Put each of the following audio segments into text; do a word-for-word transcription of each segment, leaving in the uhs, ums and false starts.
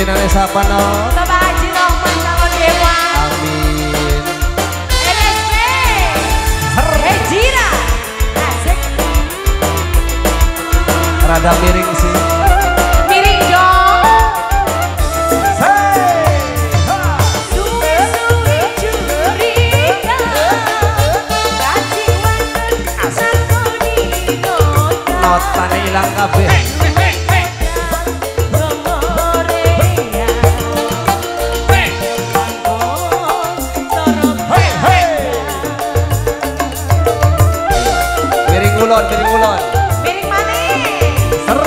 pimpinan Esapa no. Bapak Haji Nohman calon dewan. Amin. L S P. Regina. Asik. Rada miring sih. Miring dong. Hey. Suwi suwi curiga. Rajin banget asal kau digoda. Notane hilang kabeh. Miring ulon, miring maning, ser,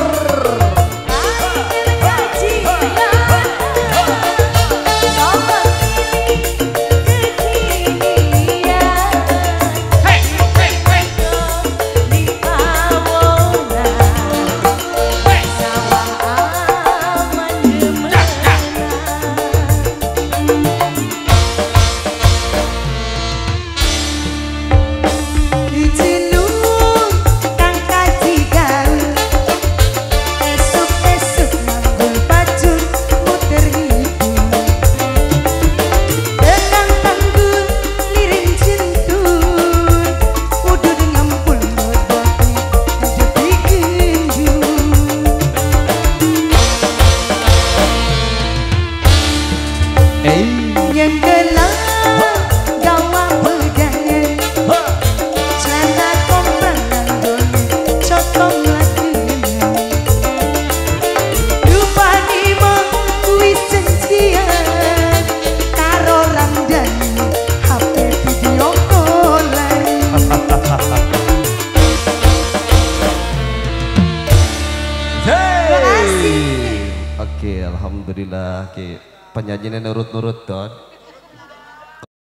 alhamdulillah penyanyinya nurut-nurut don.